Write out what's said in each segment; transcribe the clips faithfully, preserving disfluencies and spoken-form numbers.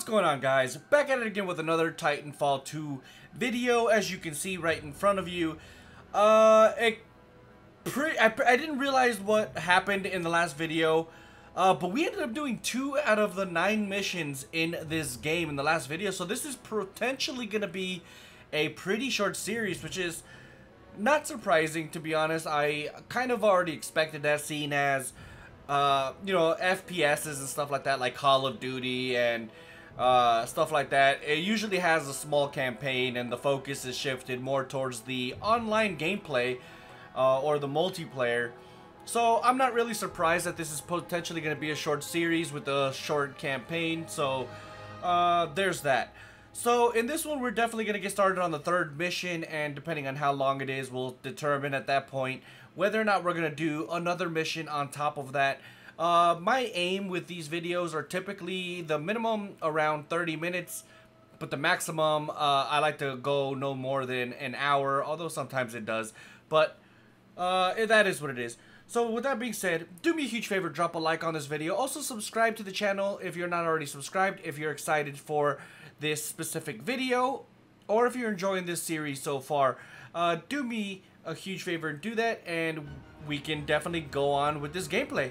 What's going on, guys? Back at it again with another Titanfall two video, as you can see right in front of you. Uh, it pre I, I didn't realize what happened in the last video, uh, but we ended up doing two out of the nine missions in this game in the last video. So this is potentially going to be a pretty short series, which is not surprising, to be honest. I kind of already expected that, seeing as Uh, you know, F P Ss and stuff like that, like Call of Duty and uh, stuff like that. It usually has a small campaign and the focus is shifted more towards the online gameplay uh, or the multiplayer. So I'm not really surprised that this is potentially going to be a short series with a short campaign. So uh, there's that. So in this one, we're definitely going to get started on the third mission, and depending on how long it is, we'll determine at that point whether or not we're going to do another mission on top of that. Uh, my aim with these videos are typically the minimum around thirty minutes, but the maximum, uh, I like to go no more than an hour, although sometimes it does, but uh, that is what it is. So with that being said, do me a huge favor, drop a like on this video. Also subscribe to the channel if you're not already subscribed, if you're excited for this specific video, or if you're enjoying this series so far. Uh, do me a huge favor and do that, and we can definitely go on with this gameplay.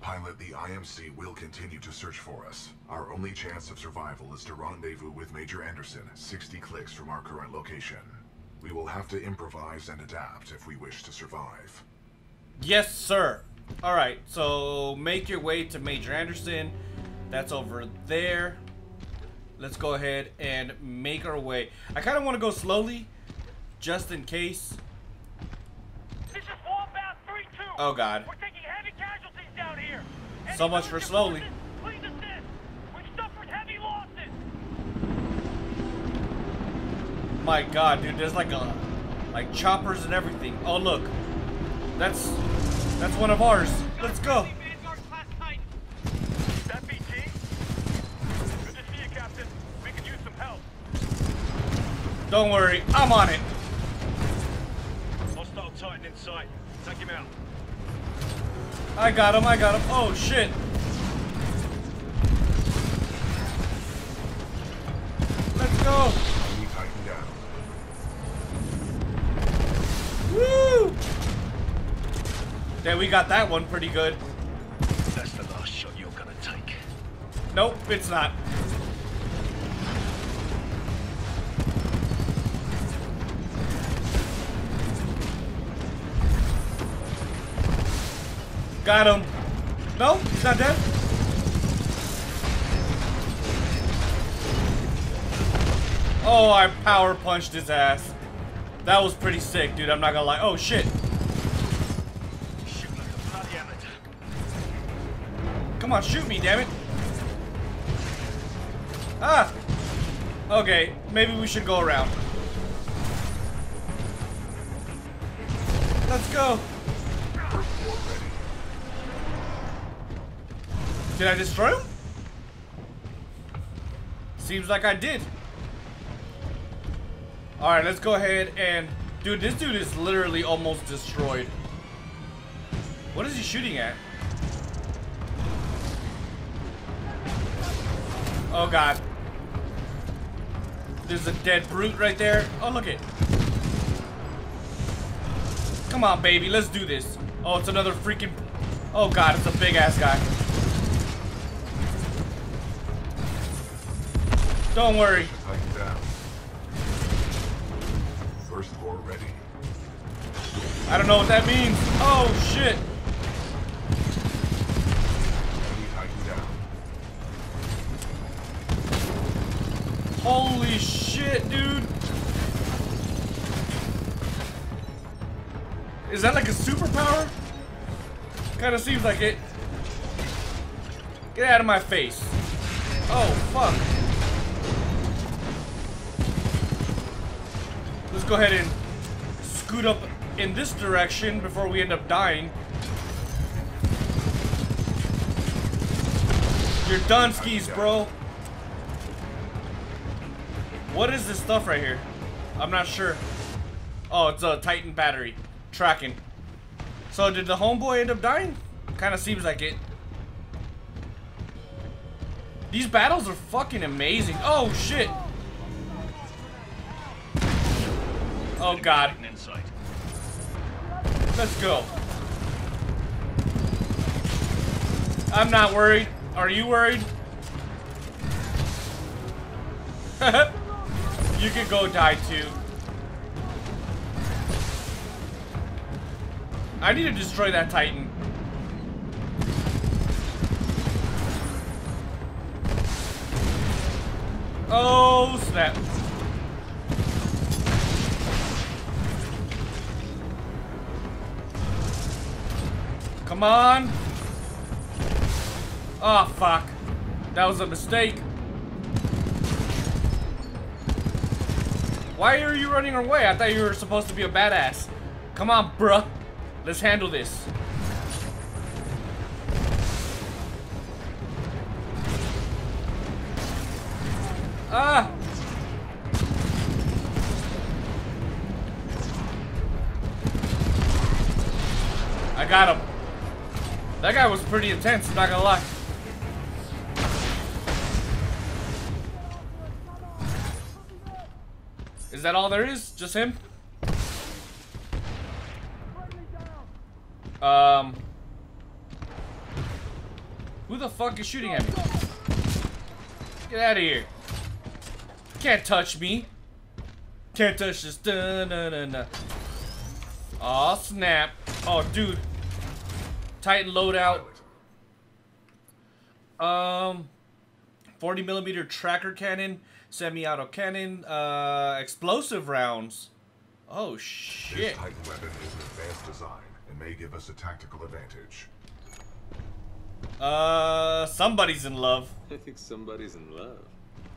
Pilot, the I M C will continue to search for us. Our only chance of survival is to rendezvous with Major Anderson, sixty clicks from our current location. We will have to improvise and adapt if we wish to survive. Yes, sir. All right, so make your way to Major Anderson. That's over there. Let's go ahead and make our way. I kind of want to go slowly, just in case. This is Wombat thirty-two. Oh, God. We're taking heavy casualties down here. Any so much for slowly. Forces, please assist. We've suffered heavy losses. My God, dude, there's like a, like choppers and everything. Oh, look, that's that's one of ours. Let's go. Don't worry, I'm on it. Hostile Titan in sight. Take him out. I got him, I got him. Oh, shit. Let's go. Titan down. Woo! Yeah, we got that one pretty good. That's the last shot you're gonna take. Nope, it's not. Got him. No, he's not dead. Oh, I power punched his ass. That was pretty sick, dude. I'm not gonna lie. Oh, shit. Shoot like a bloody amateur. Come on, shoot me, damn it. Ah. Okay, maybe we should go around. Let's go. Did I destroy him? Seems like I did. Alright, let's go ahead and... Dude, this dude is literally almost destroyed. What is he shooting at? Oh, God. There's a dead brute right there. Oh, look it. Come on, baby. Let's do this. Oh, it's another freaking... Oh, God. It's a big-ass guy. Don't worry. Titan down. First core ready. I don't know what that means. Oh shit. Titan down. Holy shit, dude. Is that like a superpower? Kinda seems like it. Get out of my face. Oh fuck. Let's go ahead and scoot up in this direction before we end up dying. You're done, skis, bro. What is this stuff right here? I'm not sure. Oh, it's a Titan battery. Tracking. So did the homeboy end up dying? Kind of seems like it. These battles are fucking amazing. Oh, shit. Oh, God. Let's go. I'm not worried. Are you worried? You can go die, too. I need to destroy that Titan. Oh, snap. Come on. Oh, fuck. That was a mistake. Why are you running away? I thought you were supposed to be a badass. Come on, bruh. Let's handle this. Ah! I got him. That guy was pretty intense, I'm not gonna lie. Is that all there is? Just him? Um... Who the fuck is shooting at me? Get out of here. Can't touch me. Can't touch this. Dun, dun, dun, dun. Aw, snap. Oh, dude. Titan loadout. Um, forty millimeter tracker cannon, semi-auto cannon, uh, explosive rounds. Oh shit! This Titan weapon is an advanced design and may give us a tactical advantage. Uh, somebody's in love. I think somebody's in love.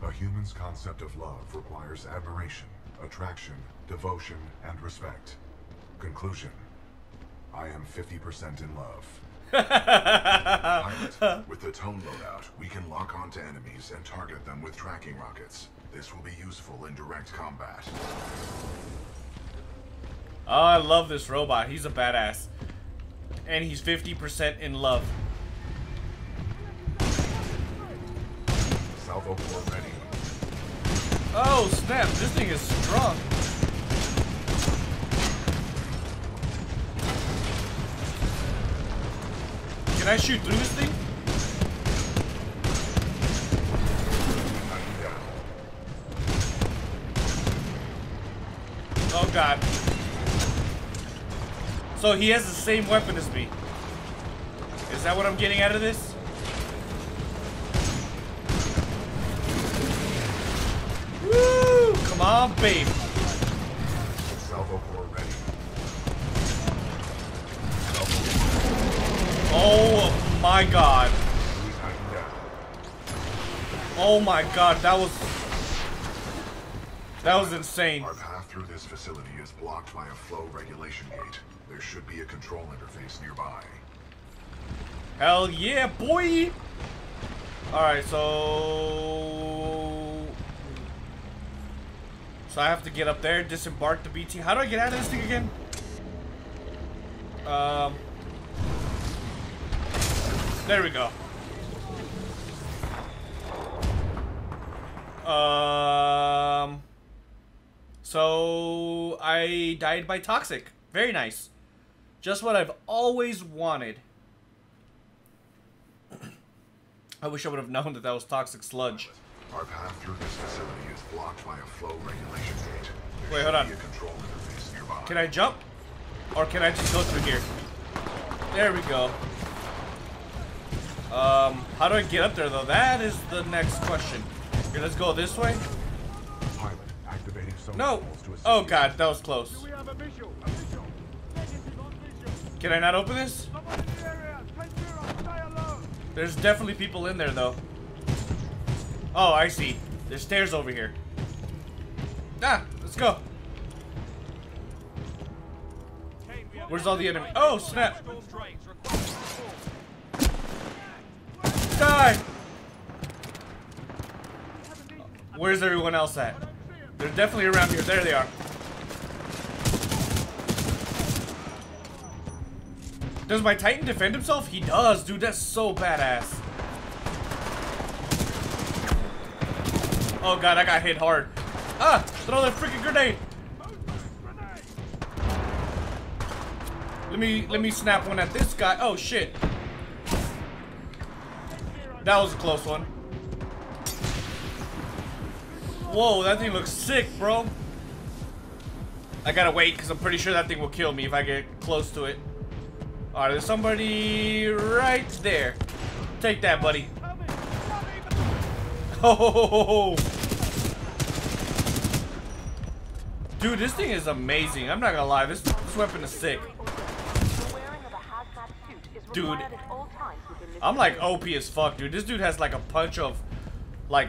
A human's concept of love requires admiration, attraction, devotion, and respect. Conclusion. I am fifty percent in love. Pilot, with the tone loadout, we can lock onto enemies and target them with tracking rockets. This will be useful in direct combat. Oh, I love this robot. He's a badass. And he's fifty percent in love. Salvo port ready. Oh, snap. This thing is strong. Can I shoot through this thing? Oh god. So he has the same weapon as me. Is that what I'm getting out of this? Woo! Come on, babe. Salvo core ready. Oh my god. Oh my god, that was That was insane. Our path through this facility is blocked by a flow regulation gate. There should be a control interface nearby. Hell yeah, boy! Alright, so So I have to get up there, disembark the B T. How do I get out of this thing again? Um There we go. Um. So I died by toxic. Very nice. Just what I've always wanted. I wish I would have known that that was toxic sludge. Our path through this facility is blocked by a flow regulation gate. There Wait, hold on. Control interface nearby. Can I jump? Or can I just go through here? There we go. Um, how do I get up there, though? That is the next question. Here, let's go this way. Pilot, activating some no! Oh, God, that was close. Do we have a visual? A visual. Can I not open this? The area. Alone. There's definitely people in there, though. Oh, I see. There's stairs over here. Ah, let's go. Hey, where's all the enemy? Oh, snap! Die! Where's everyone else at? They're definitely around here. There they are. Does my Titan defend himself? He does, dude. That's so badass. Oh god, I got hit hard. Ah! Throw that freaking grenade! Let me let me snap one at this guy. Oh shit. That was a close one. Whoa, that thing looks sick, bro. I gotta wait because I'm pretty sure that thing will kill me if I get close to it. Alright, there's somebody right there. Take that, buddy. Oh, dude, this thing is amazing. I'm not gonna lie, this, this weapon is sick. Dude, I'm like O P as fuck, dude. This dude has like a punch of, like,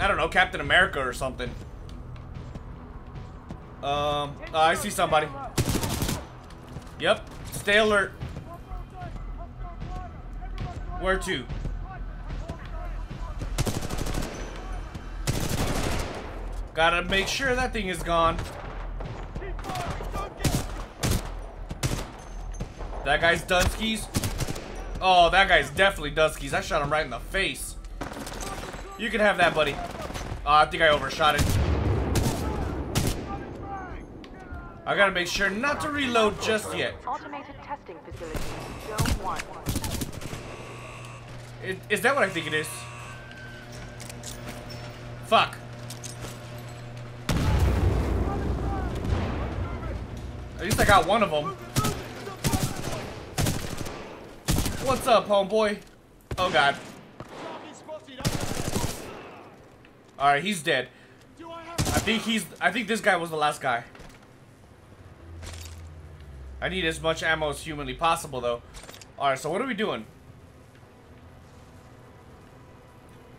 I don't know, Captain America or something. Um, uh, I see somebody. Yep, stay alert. Where to? Gotta make sure that thing is gone. That guy's Dunskies. Oh, that guy's definitely Dunskies. I shot him right in the face. You can have that, buddy. Oh, I think I overshot it. I gotta make sure not to reload just yet. Automated testing facility, zone one. It, is that what I think it is? Fuck. At least I got one of them. What's up, homeboy? Oh god. All right, he's dead. I think he's. I think this guy was the last guy. I need as much ammo as humanly possible, though. Alright, so what are we doing?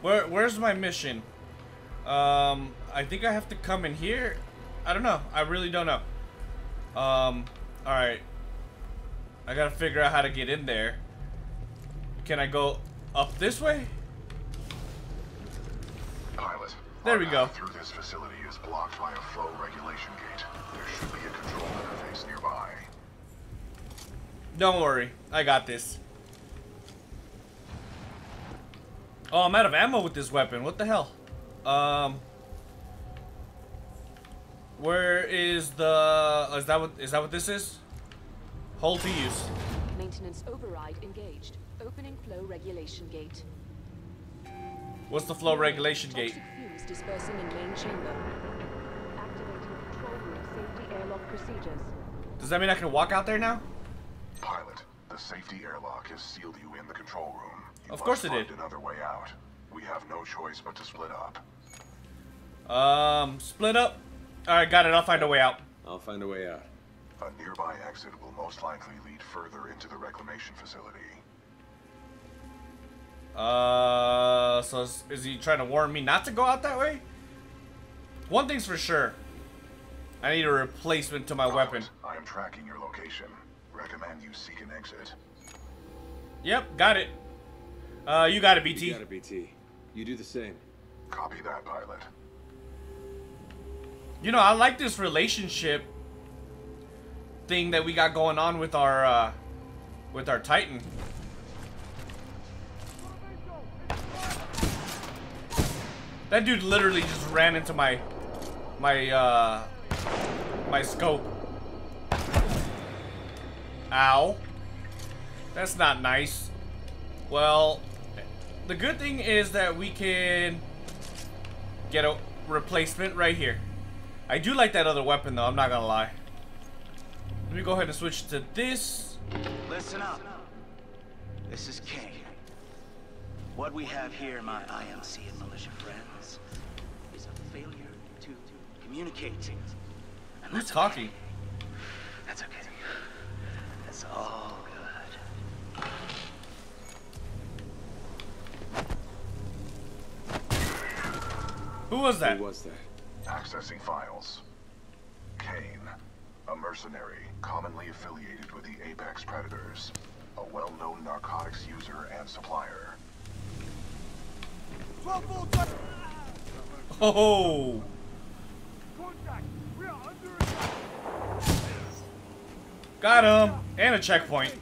Where, where's my mission? Um, I think I have to come in here. I don't know. I really don't know. Um, alright. I gotta figure out how to get in there. Can I go up this way? Pilot, there we go. Through this facility is blocked by a flow regulation gate. There should be a control interface nearby. Don't worry, I got this. Oh, I'm out of ammo with this weapon. What the hell? Um, where is the? Is that what? Is that what this is? Hold to use. Maintenance override engaged. Opening flow regulation gate. What's the flow regulation gate? Toxic fumes dispersing in main chamber. Activating control room safety airlock procedures. Does that mean I can walk out there now? Pilot, the safety airlock has sealed you in the control room. You of course it did. Another way out. We have no choice but to split up. Um, split up. All right, got it. I'll find a way out. I'll find a way out. A nearby exit will most likely lead further into the reclamation facility. Uh, so is, is he trying to warn me not to go out that way? One thing's for sure. I need a replacement to my Robert, weapon. I am tracking your location. Recommend you seek an exit. Yep, got it. Uh, you got it, B T. You got it, B T. You do the same. Copy that, pilot. You know, I like this relationship thing that we got going on with our uh, with our Titan. That dude literally just ran into my my uh, my scope. Ow. That's not nice. Well, the good thing is that we can get a replacement right here. I do like that other weapon though, I'm not gonna lie. Let me go ahead and switch to this. Listen up. This is Kane. What we have here, my I M C and militia friends, is a failure to communicate. And who's talking? Okay. That's okay. It's all good. Who was that? Who was that? Accessing files. Kane, a mercenary commonly affiliated with the Apex Predators, a well-known narcotics user and supplier. Oh! Got him! And a checkpoint.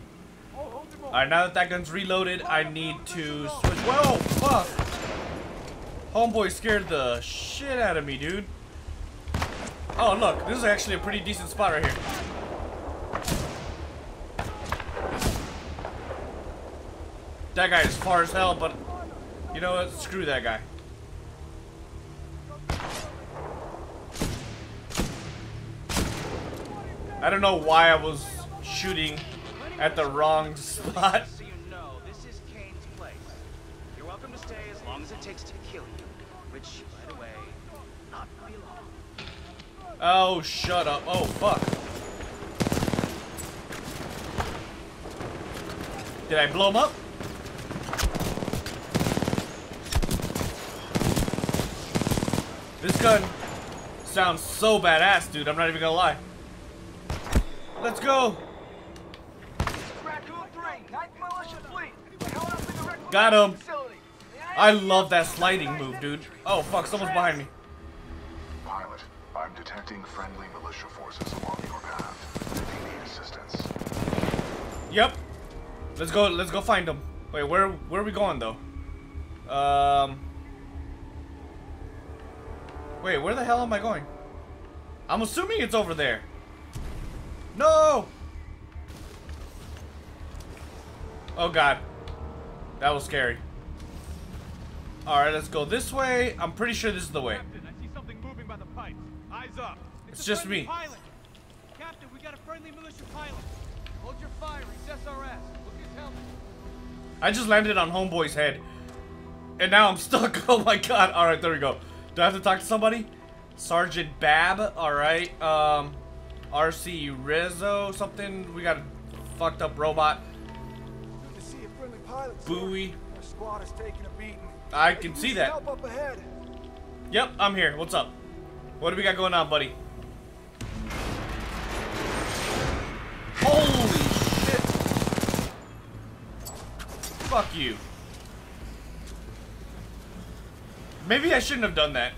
Alright, now that that gun's reloaded, I need to switch. Whoa! Fuck! Homeboy scared the shit out of me, dude. Oh, look. This is actually a pretty decent spot right here. That guy is far as hell, but you know what? Screw that guy. I don't know why I was shooting at the wrong spot. So you know, this is Kane's place. You're welcome to stay as long as it takes to kill you, which, by the way, not be long. Oh, shut up. Oh, fuck. Did I blow him up? This gun sounds so badass, dude. I'm not even gonna lie. Let's go. Got him. I love that sliding move, dude. Oh, fuck. Someone's behind me. Pilot, I'm detecting friendly militia forces along your path. They need assistance. Yep. Let's go. Let's go find them. Wait, where, where are we going, though? Um... Wait, where the hell am I going? I'm assuming it's over there. No! Oh, God. That was scary. Alright, let's go this way. I'm pretty sure this is the way. Captain, I see something moving by the pipes. Eyes up. It's, it's just me. Pilot. Captain, we got a friendly militia pilot. Hold your fire. He's S R S. Look at his helmet. I just landed on homeboy's head. And now I'm stuck. Oh, my God. Alright, there we go. Do I have to talk to somebody? Sergeant Bab. Alright. Um, R C Rizzo something. We got a fucked up robot. Good to see a friendly pilot, Buoy. Our squad is taking a beating. I can see that. Help up ahead. Yep, I'm here. What's up? What do we got going on, buddy? Holy shit. Fuck you. Maybe I shouldn't have done that.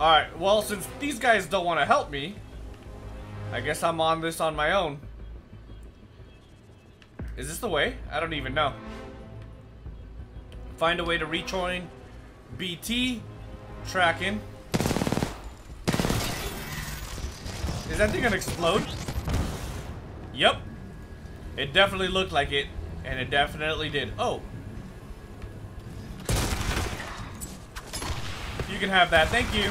Alright, well, since these guys don't want to help me, I guess I'm on this on my own. Is this the way? I don't even know. Find a way to rejoin B T. Tracking. Is that thing gonna explode? Yep. It definitely looked like it, and it definitely did. Oh. You can have that. Thank you.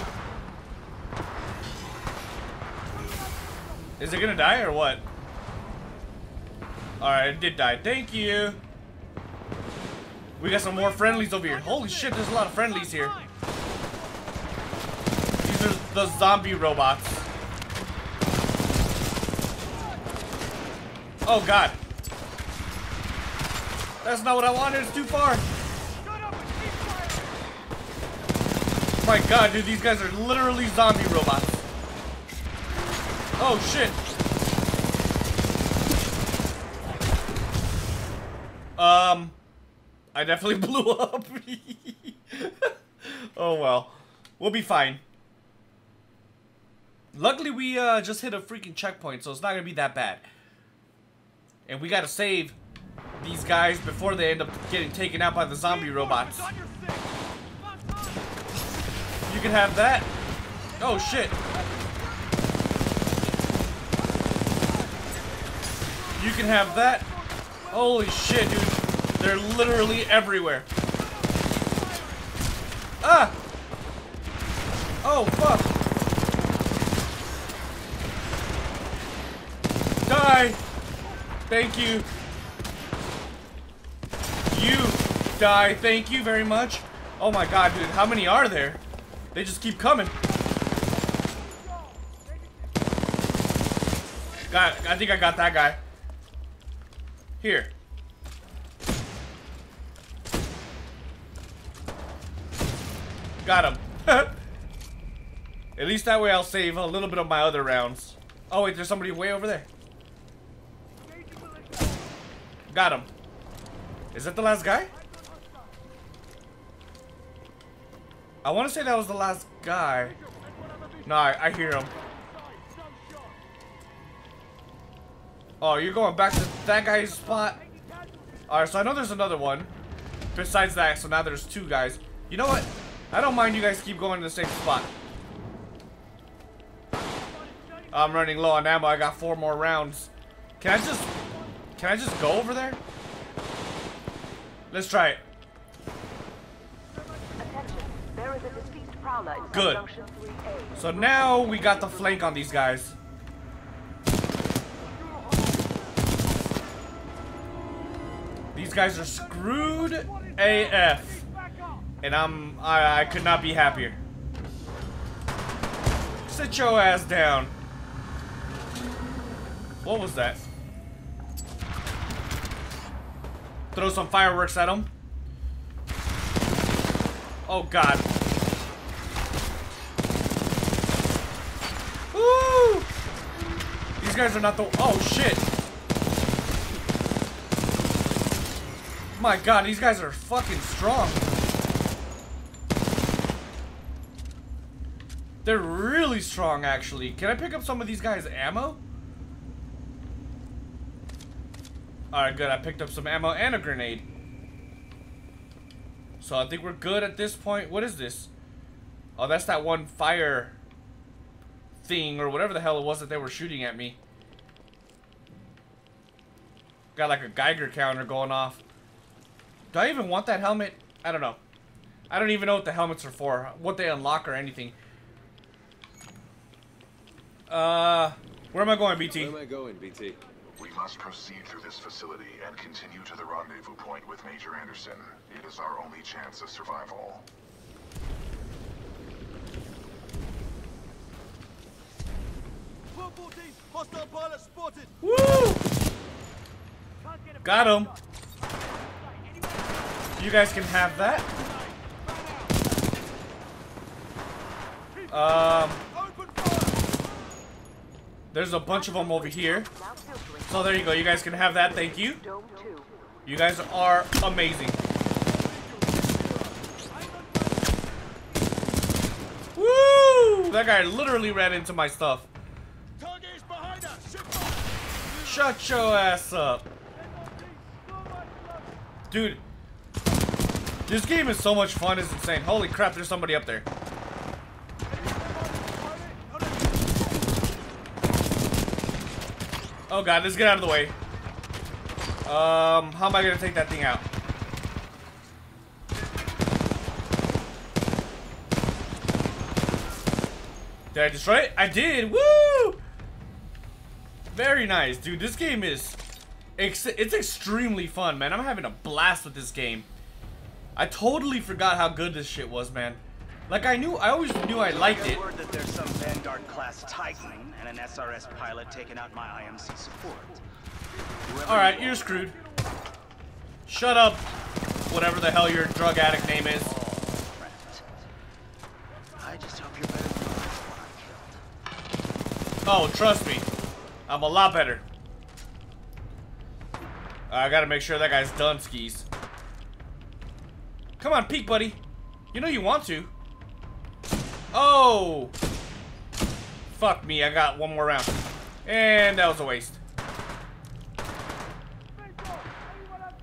Is it gonna die or what? Alright, it did die. Thank you. We got some more friendlies over here. Holy shit, there's a lot of friendlies here. These are the zombie robots. Oh, God. That's not what I wanted. It's too far. Oh my God, dude, these guys are literally zombie robots. Oh shit. Um, I definitely blew up. Oh well, we'll be fine. Luckily, we uh, just hit a freaking checkpoint, so it's not gonna be that bad. And we gotta save these guys before they end up getting taken out by the zombie robots. You can have that. Oh shit. You can have that. Holy shit, dude. They're literally everywhere. Ah! Oh fuck. Die! Thank you. You die, thank you very much. Oh my God, dude, how many are there? They just keep coming. God, I think I got that guy. Here. Got him. At least that way I'll save a little bit of my other rounds. Oh wait, there's somebody way over there. Got him. Is that the last guy? I want to say that was the last guy. No, I, I hear him. Oh, you're going back to that guy's spot. Alright, so I know there's another one. besides that, so now there's two guys. You know what? I don't mind you guys keep going to the same spot. I'm running low on ammo. I got four more rounds. Can I just... Can I just go over there? Let's try it. Good. So now we got the flank on these guys. These guys are screwed A F. And I'm... I, I could not be happier. Sit your ass down. What was that? Throw some fireworks at him. Oh god. Woo! These guys are not the... Oh shit. My god, these guys are fucking strong. They're really strong, actually. Can I pick up some of these guys' ammo? Alright, good. I picked up some ammo and a grenade. So I think we're good at this point. What is this? Oh, that's that one fire thing or whatever the hell it was that they were shooting at me. Got like a Geiger counter going off. Do I even want that helmet? I don't know. I don't even know what the helmets are for. What they unlock or anything. Uh, where am I going, B T? Where am I going, B T? We must proceed through this facility and continue to the rendezvous point with Major Anderson. It is our only chance of survival. Hostile pilot spotted. Woo! Got him. You guys can have that. Um. There's a bunch of them over here. So there you go. You guys can have that. Thank you. You guys are amazing. Woo! That guy literally ran into my stuff. Shut your ass up. Dude. This game is so much fun. It's insane. Holy crap. There's somebody up there. Oh god, let's get out of the way. Um, how am I gonna take that thing out? Did I destroy it? I did! Woo! Very nice, dude. This game is... Ex it's extremely fun, man. I'm having a blast with this game. I totally forgot how good this shit was, man. Like, I knew, I always knew I liked it. I heard that there's some Vanguard class Titan and an S R S pilot taking out my I M C support. Alright, you're screwed. Shut up, whatever the hell your drug addict name is. I just hope you're better than the last one I killed. Oh, trust me. I'm a lot better. I gotta make sure that guy's done skis. Come on, peek, buddy. You know you want to. Oh! Fuck me, I got one more round. And that was a waste.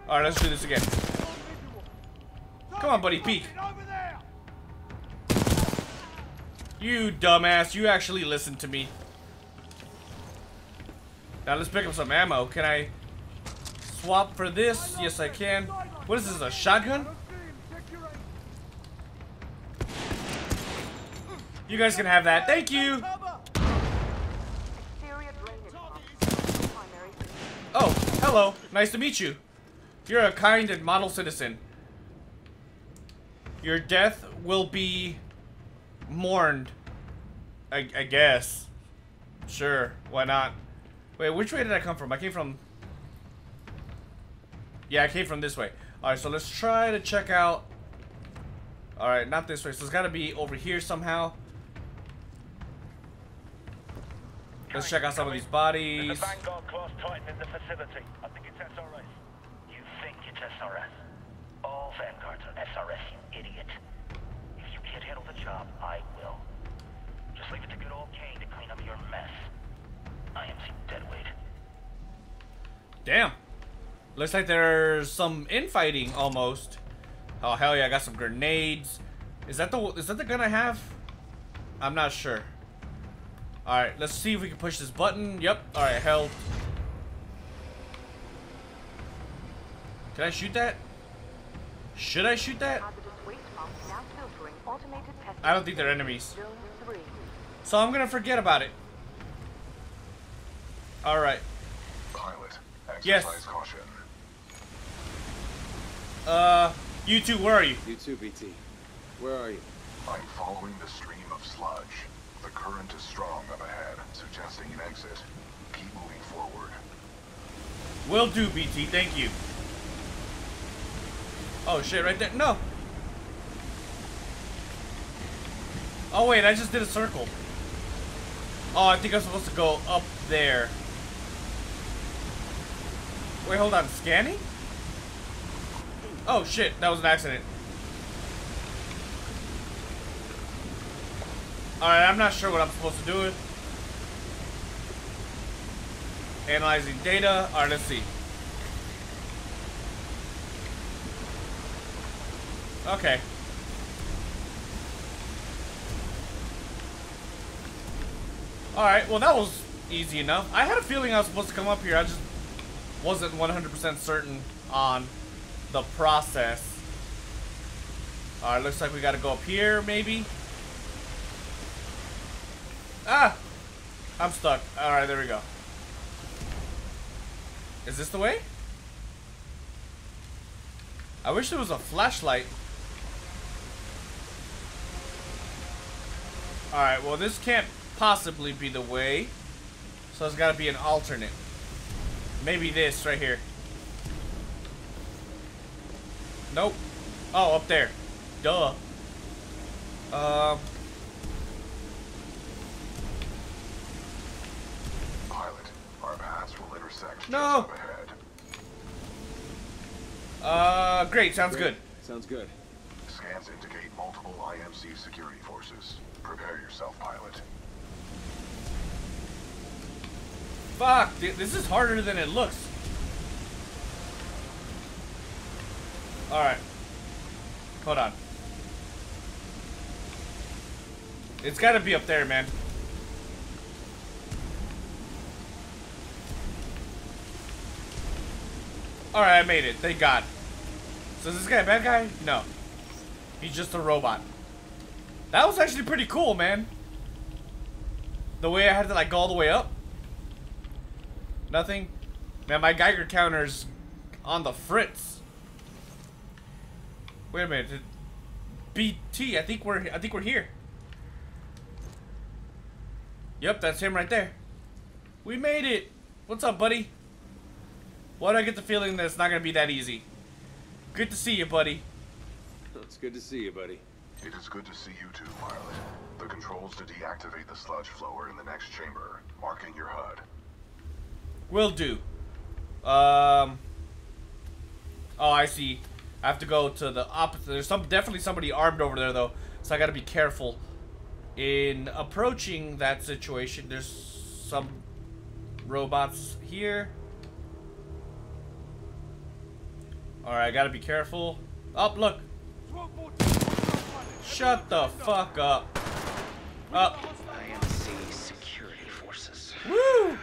Alright, let's do this again. Come on, buddy, peek. You dumbass, you actually listened to me. Now let's pick up some ammo. Can I swap for this? Yes, I can. What is this, a shotgun? You guys can have that. Thank you. Oh, hello. Nice to meet you. You're a kind and model citizen. Your death will be mourned. I, I guess. Sure. Why not? Wait, which way did I come from? I came from... Yeah, I came from this way. Alright, so let's try to check out... Alright, not this way. So it's gotta be over here somehow. Let's check out some of these bodies. There's a Vanguard class Titan in the facility. I think it's S R S. You think it's S R S? All Vanguards are S R S, you idiot. If you can't handle the job, I will. Just leave it to good old Kane to clean up your mess. I am dead weight. Damn. Looks like there's some infighting almost. Oh, hell yeah, I got some grenades. Is that the is that the gun I have? I'm not sure. Alright, let's see if we can push this button. Yep. Alright, held. Can I shoot that? Should I shoot that? I don't think they're enemies. So I'm gonna forget about it. Alright. Pilot, exercise caution. Yes. Uh, you two, where are you? You two, B T. Where are you? I'm following the stream of sludge. The current is strong up ahead, suggesting an exit. Keep moving forward. Will do, B T. Thank you. Oh, shit, right there. No. Oh, wait, I just did a circle. Oh, I think I'm supposed to go up there. Wait, hold on. Scanning? Oh, shit. That was an accident. Alright, I'm not sure what I'm supposed to do with. Analyzing data. Alright, let's see. Okay. Alright, well that was easy enough. I had a feeling I was supposed to come up here. I just wasn't one hundred percent certain on the process. Alright, looks like we gotta go up here, maybe. Ah! I'm stuck. Alright, there we go. Is this the way? I wish there was a flashlight. Alright, well this can't possibly be the way. So it's gotta be an alternate. Maybe this right here. Nope. Oh, up there. Duh. Um... No. Uh, great. Sounds great. good. Sounds good. Scans indicate multiple I M C security forces. Prepare yourself, pilot. Fuck, dude, this is harder than it looks. All right. Hold on. It's got to be up there, man. Alright, I made it. Thank God. So is this guy a bad guy? No. He's just a robot. That was actually pretty cool, man. The way I had to, like, go all the way up. Nothing. Man, my Geiger counter's on the fritz. Wait a minute. B T, I think we're I think we're here. Yep, that's him right there. We made it. What's up, buddy? Why do I get the feeling that it's not going to be that easy? Good to see you, buddy. It's good to see you, buddy. It is good to see you too, pilot. The controls to deactivate the sludge flow in the next chamber. Marking your H U D. Will do. Um. Oh, I see. I have to go to the opposite. There's some definitely somebody armed over there, though. So I got to be careful in approaching that situation. There's some robots here. Alright, I gotta be careful. Oh, look! Shut the fuck up. Up. I M C security forces. Woo!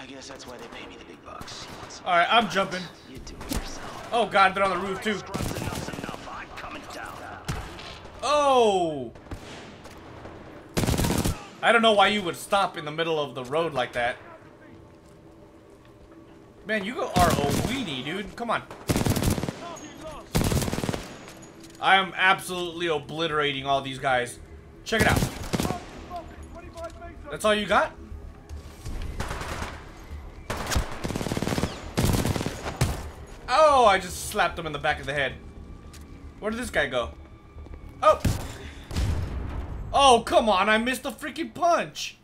I guess that's why they pay me the big bucks. Alright, I'm jumping. You do it yourself. Oh god, they're on the roof too. Oh! I don't know why you would stop in the middle of the road like that. Man, you are a weenie, dude. Come on. I am absolutely obliterating all these guys. Check it out. That's all you got? Oh, I just slapped him in the back of the head. Where did this guy go? Oh. Oh, come on. I missed the freaking punch.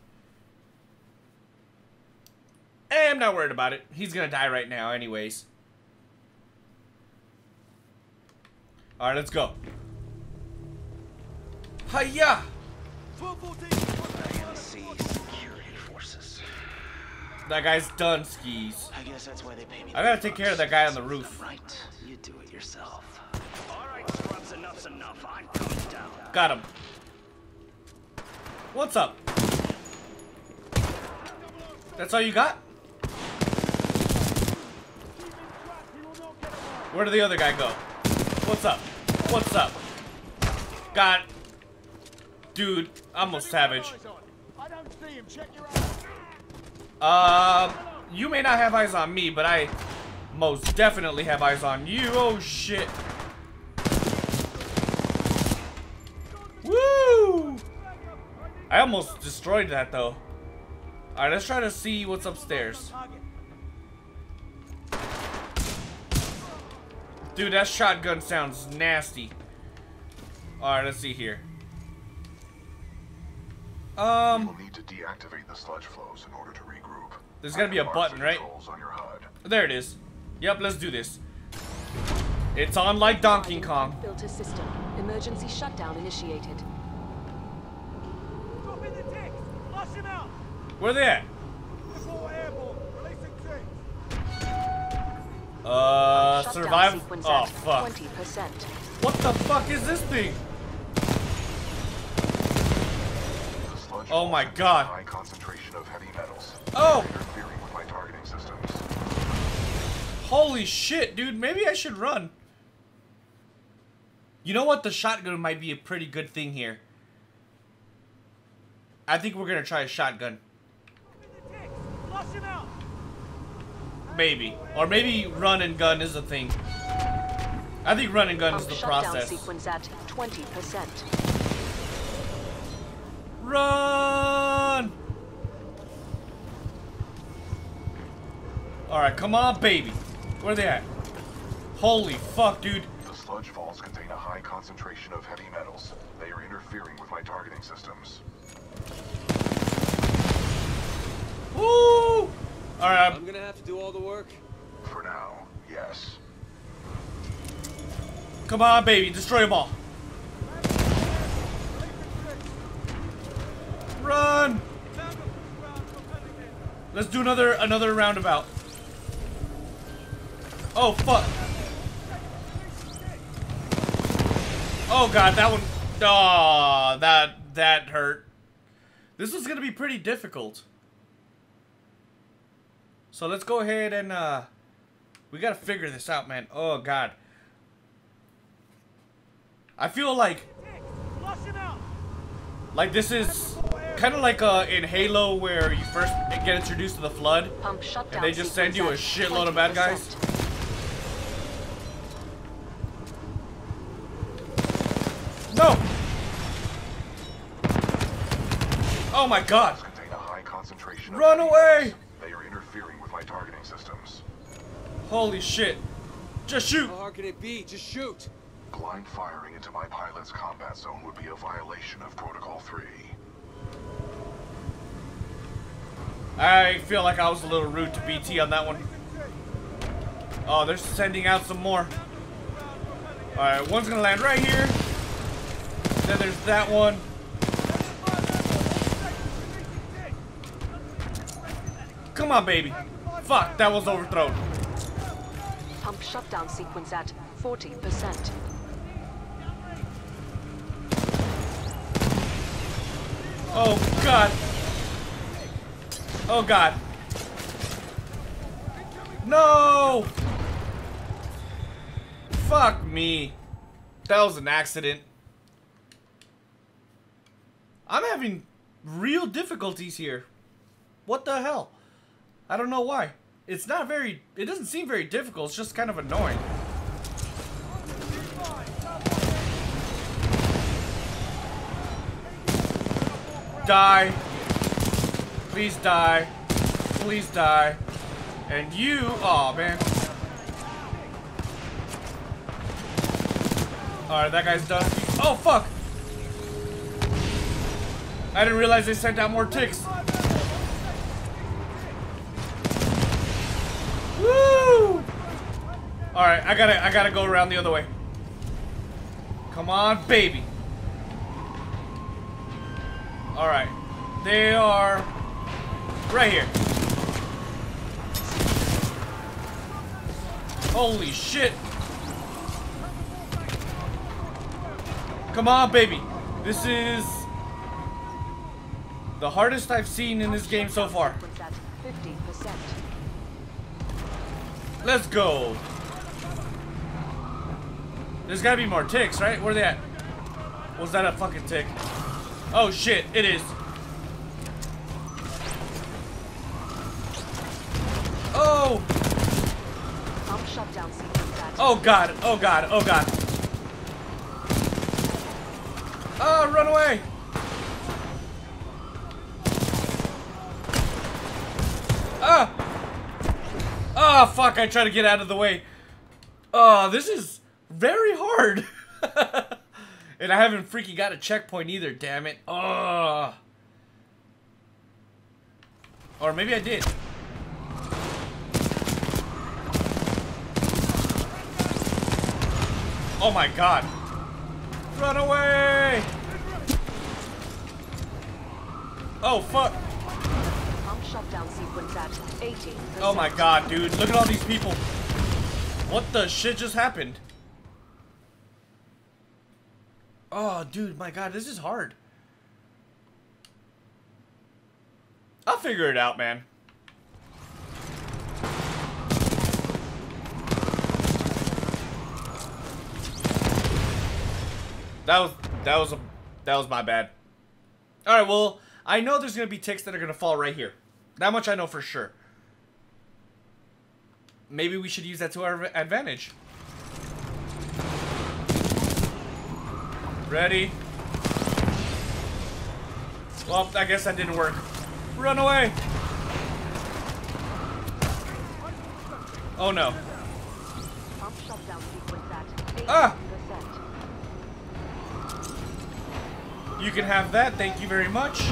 I'm not worried about it. He's gonna die right now anyways. Alright, let's go. Hiya! I M C security forces. That guy's done skis. I guess that's why they pay me. I gotta take care of that guy on the roof. Right, you do it yourself. All right, scrubs, enough's enough. I'm coming down. Got him. What's up? That's all you got? Where did the other guy go? What's up? What's up? God, dude, I'm a savage. I don't see him. Check your eyes. Uh, you may not have eyes on me, but I most definitely have eyes on you. Oh shit! Woo! I almost destroyed that though. All right, let's try to see what's upstairs. Dude, that shotgun sounds nasty. All right, let's see here. Um, we'll need to deactivate the sludge flows in order to regroup. There's gotta be a button, right? On your H U D. There it is. Yep, let's do this. It's on like Donkey Kong. Filter system. Emergency shutdown initiated. Drop in the tanks. Flush them out. Where they at? Uh, survive. Oh fuck. twenty percent. What the fuck is this thing? Oh my god. High concentration of heavy metals. Oh. With my targeting systems. Holy shit, dude. Maybe I should run. You know what? The shotgun might be a pretty good thing here. I think we're gonna try a shotgun. Maybe. Or maybe run and gun is the thing. I think run and gun is the process. Sequence at twenty percent. Run! Alright, come on, baby. Where are they at? Holy fuck, dude. The sludge vaults contain a high concentration of heavy metals. They are interfering with my targeting systems. Woo! All right. I'm gonna have to do all the work. For now, yes. Come on, baby, destroy them all. Run! Let's do another another roundabout. Oh fuck! Oh god, that one. Ah, oh, that that hurt. This is gonna be pretty difficult. So let's go ahead and, uh, we gotta figure this out, man. Oh, God. I feel like, like this is kind of like uh, in Halo where you first get introduced to the Flood, and they just send you a shitload of bad guys. No! Oh my God! Run away! Targeting systems. Holy shit. Just shoot. How hard can it be? Just shoot. Blind firing into my pilot's combat zone would be a violation of Protocol three. I feel like I was a little rude to B T on that one. Oh, they're sending out some more. Alright, one's gonna land right here. Then there's that one. Come on, baby. Fuck, that was overthrown. Pump shutdown sequence at forty percent. Oh, God. Oh, God. No! Fuck me. That was an accident. I'm having real difficulties here. What the hell? I don't know why. It's not very, it doesn't seem very difficult, it's just kind of annoying. Die. Please die. Please die. And you, aw, man. Alright, that guy's done. Oh, fuck! I didn't realize they sent out more ticks. Woo! Alright, I gotta I gotta go around the other way. Come on, baby. Alright. They are right here. Holy shit. Come on, baby. This is the hardest I've seen in this game so far. Let's go. There's gotta be more ticks, right? Where are they at? Was that a fucking tick? Oh shit, it is. Oh! Oh god, oh god, oh god. Oh, run away! Ah! Ah, oh, fuck, I try to get out of the way. Oh, this is very hard. And I haven't freaking got a checkpoint either, damn it. Oh. Or maybe I did. Oh my god. Run away! Oh fuck. Oh my god, dude. Look at all these people. What the shit just happened? Oh, dude, my god, this is hard. I'll figure it out, man. That was that was a that was my bad. All right, well, I know there's gonna be ticks that are gonna fall right here. That much I know for sure. Maybe we should use that to our advantage. Ready? Well, I guess that didn't work. Run away! Oh no! Ah! You can have that, thank you very much.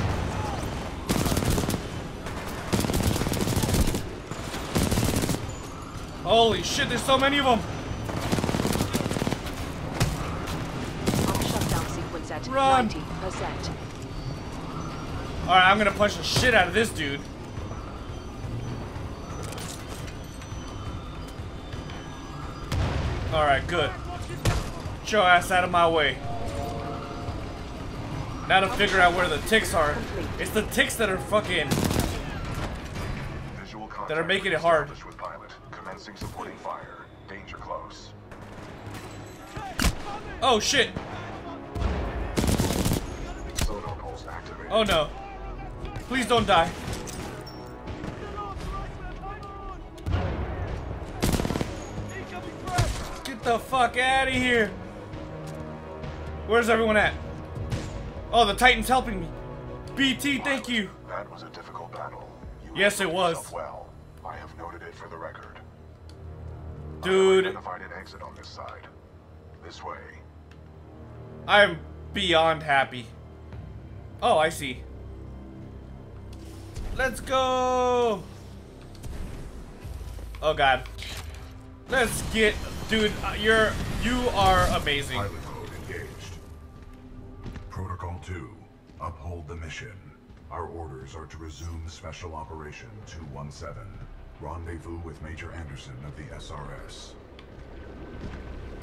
Holy shit, there's so many of them. Run! Alright, I'm gonna punch the shit out of this dude. Alright, good. Get your ass out of my way. Now to figure out where the ticks are. It's the ticks that are fucking that are making it hard. Oh shit! Oh no! Please don't die! Get the fuck out of here! Where's everyone at? Oh, the Titan's helping me. B T, thank you. That was a difficult battle. You yes, it was. Well, I have noted it for the record. Dude, I identified an exit on this side. This way. I'm beyond happy. Oh, I see. Let's go. Oh god. Let's get, dude. You're you are amazing. Protocol two, uphold the mission. Our orders are to resume Special Operation two one seven. Rendezvous with Major Anderson of the S R S.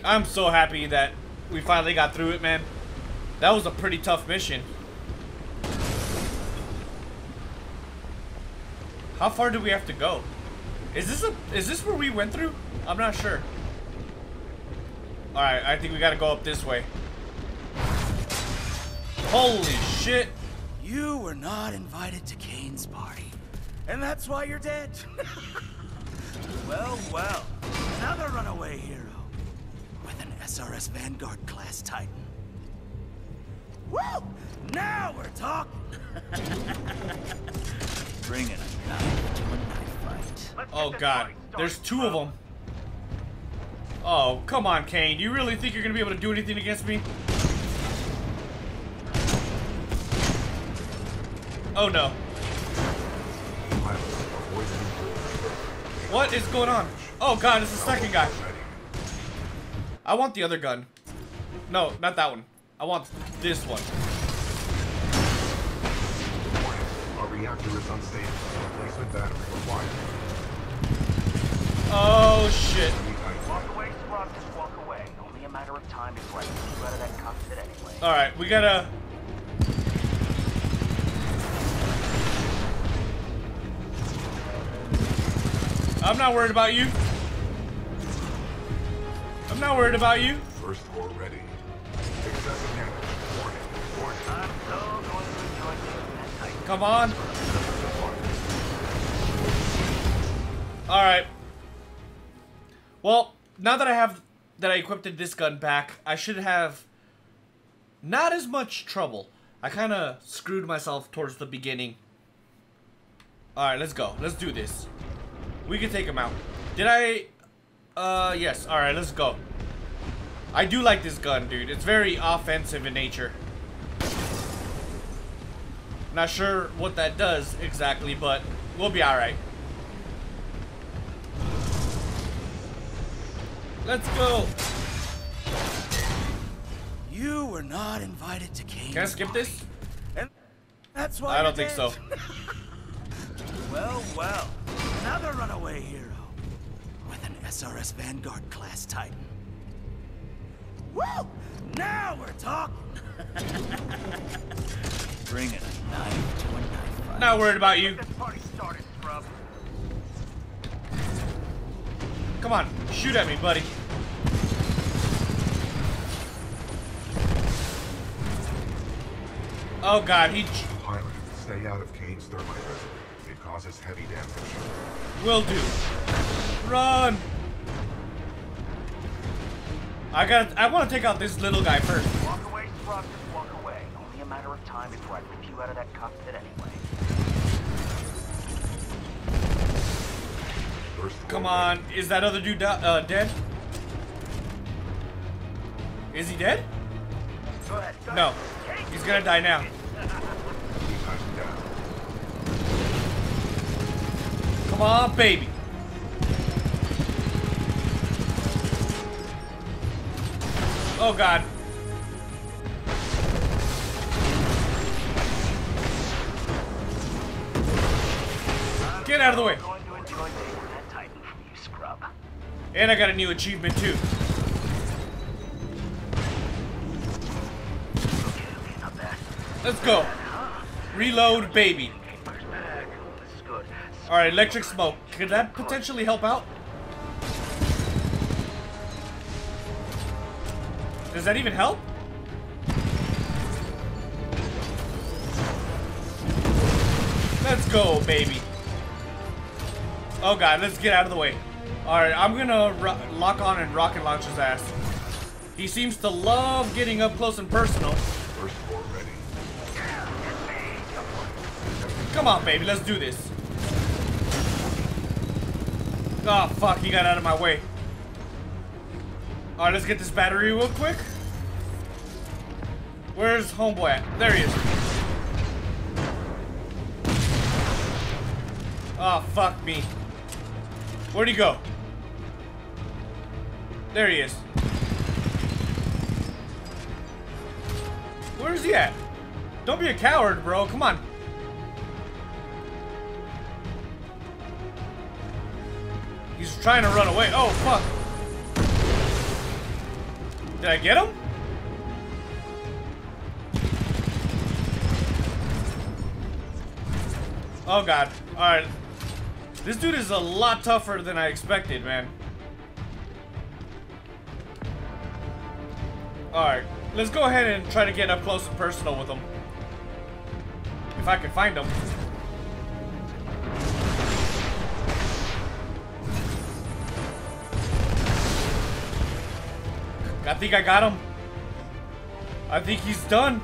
I'm so happy that we finally got through it, man. That was a pretty tough mission. How far do we have to go? Is this a is this where we went through? I'm not sure. All right, I think we got to go up this way. Holy shit! You were not invited to Kane's party, and that's why you're dead. Well, well, another runaway hero with an S R S Vanguard class Titan. Woo! Now we're talking. Bringing a knife to a knife fight. Oh god, there's two of them. Oh come on, Kane! You really think you're gonna be able to do anything against me? Oh no. What is going on? Oh god, it's the second guy. I want the other gun. No, not that one. I want this one. Our reactor is unstable. Replacement battery required. Oh shit. products walk away. Only a matter of time before I get you out of that cockpit anyway. Alright, we gotta... I'm not worried about you. I'm not worried about you. First floor ready. Excessive damage. Warning. Warning. I'm so going to enjoy this night. Come on. Alright. Well, now that I have that I equipped this gun back, I should have not as much trouble. I kind of screwed myself towards the beginning. Alright, let's go. Let's do this. We can take him out. Did I... Uh, yes. Alright, let's go. I do like this gun, dude. It's very offensive in nature. Not sure what that does exactly, but we'll be alright. Let's go. You were not invited to Kane. Can I skip this? And that's why I don't think so. Well, well. Another runaway hero with an S R S Vanguard class Titan. Woo! Now we're talking. Bringing a knife to a knife fight. Not worried about you. Come on, shoot at me, buddy. Oh God, he. Pilot, stay out of Kane's thermite residue. It causes heavy damage. Will do. Run. I got. I want to take out this little guy first. Walk away, Rob. Just walk away. Only a matter of time before I rip you out of that cockpit anyway. Come on, is that other dude uh, dead? Is he dead? No, he's gonna die now. Come on, baby. Oh God. Get out of the way. And I got a new achievement too. Let's go. Reload, baby. Alright, electric smoke. Could that potentially help out? Does that even help? Let's go, baby. Oh God, let's get out of the way. Alright, I'm gonna lock on and rocket launch his ass. He seems to love getting up close and personal. First floor ready. Come on, baby, let's do this. Oh, fuck, he got out of my way. Alright, let's get this battery real quick. Where's homeboy at? There he is. Oh, fuck me. Where'd he go? There he is. Where is he at? Don't be a coward, bro. Come on. He's trying to run away. Oh, fuck. Did I get him? Oh, God. All right. This dude is a lot tougher than I expected, man. Alright, let's go ahead and try to get up close and personal with him. If I can find him. I think I got him. I think he's done.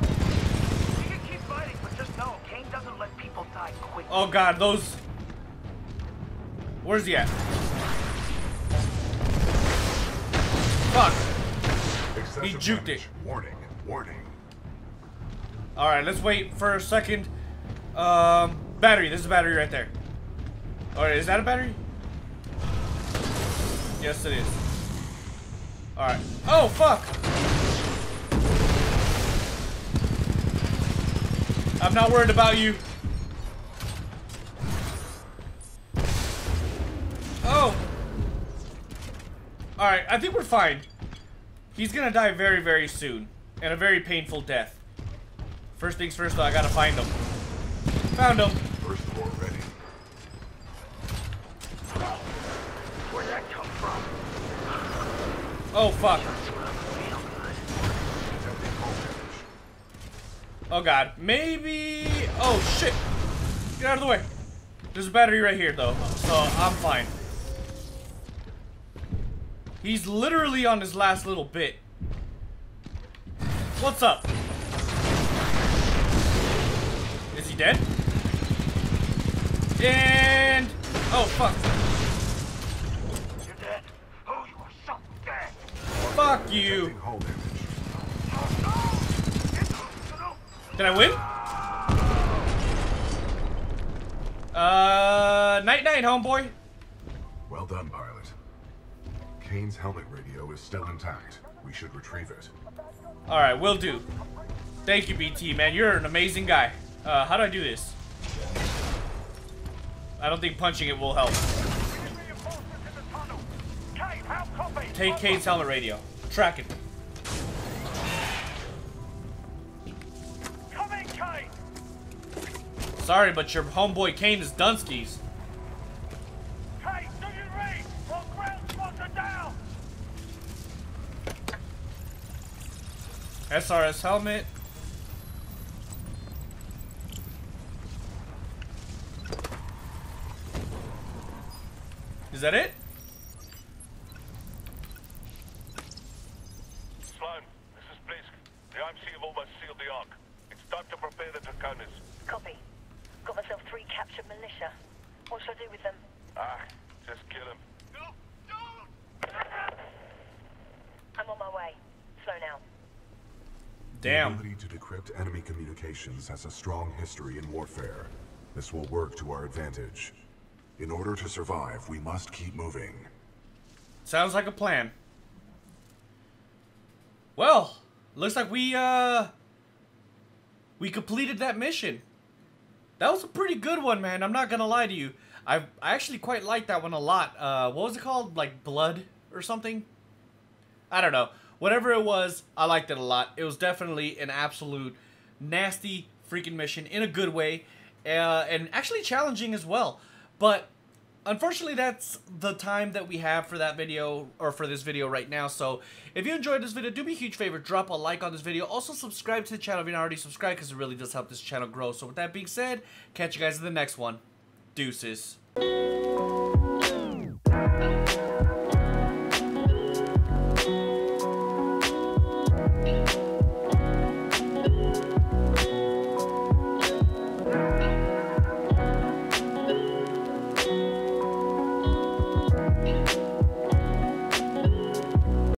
We can keep fighting, but just know Kane doesn't let people die quick. Oh God, those... Where's he at? Fuck. Excessive he juked damage. It. Warning, warning. Alright, let's wait for a second. Um, battery. There's a battery right there. Alright, is that a battery? Yes, it is. Alright. Oh, fuck. I'm not worried about you. Alright, I think we're fine. He's gonna die very, very soon. And a very painful death. First things first, though, I gotta find him. Found him. First floor ready. Where'd that come from? Oh, fuck. Oh, God. Maybe... Oh, shit. Get out of the way. There's a battery right here, though. So, I'm fine. He's literally on his last little bit. What's up? Is he dead? And... Oh, fuck. You're dead. Oh, you are so dead. Fuck you. Did I win? Uh, night-night, homeboy. Well done, pilot. Kane's helmet radio is still intact. We should retrieve it. Alright, will do. Thank you, B T, man. You're an amazing guy. Uh, how do I do this? I don't think punching it will help. Take Kane's helmet radio. Track it. Sorry, but your homeboy Kane is Dunskies. Hey, do you read? All ground spots are down. S R S helmet. Is that it? Sloan, this is Blisk. The I M C have almost sealed the Ark. It's time to prepare the Draconis. Copy. Got myself three captured militia. What should I do with them? Ah, just kill them. No, don't! I'm on my way. Slow now. Damn. The ability to decrypt enemy communications has a strong history in warfare. This will work to our advantage. In order to survive, we must keep moving. Sounds like a plan. Well, looks like we, uh... we completed that mission. That was a pretty good one, man. I'm not gonna lie to you. I I actually quite liked that one a lot. Uh, what was it called? Like Blood or something? I don't know. Whatever it was, I liked it a lot. It was definitely an absolute nasty freaking mission in a good way. Uh, and actually challenging as well. But unfortunately, that's the time that we have for that video, or for this video right now. So if you enjoyed this video, do me a huge favor, drop a like on this video. Also subscribe to the channel if you're not already subscribed, because it really does help this channel grow. So with that being said, catch you guys in the next one. Deuces.